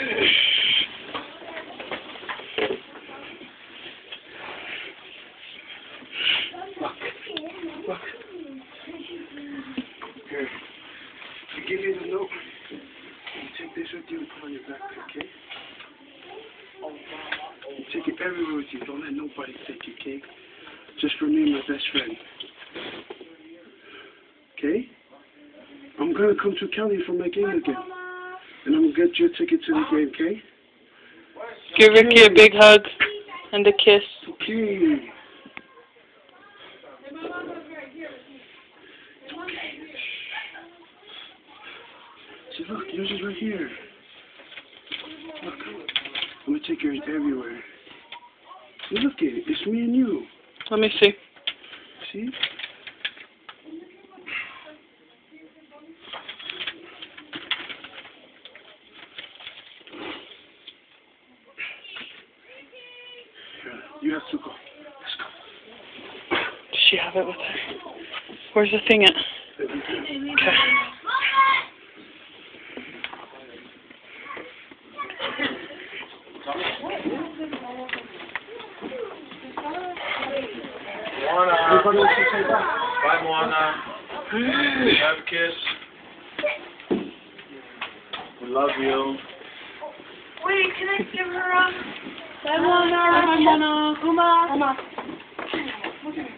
Look. Here. I'll give you the note. You take this with you and put on your backpack, okay? You take it everywhere with you. Don't let nobody take it, okay? Just remain my best friend. Okay? I'm gonna come to Cali for my game again. And I'm gonna get you a ticket to the game, okay? Give Ricky a big hug and a kiss. Okay. See, look, yours is right here. Look, I'm gonna take yours everywhere. Look at it, it's me and you. Let me see. See? Yeah, you have to go. Let's go. Does she have it with her? Where's the thing at? Okay. Moana. Everybody wants to say bye. Bye, Moana. Have a kiss. We love you. Wait, can I give her a... Bye, Moana. Bye, Moana. Uma.